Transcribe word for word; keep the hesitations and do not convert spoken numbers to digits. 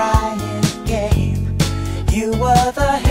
crying game. You were the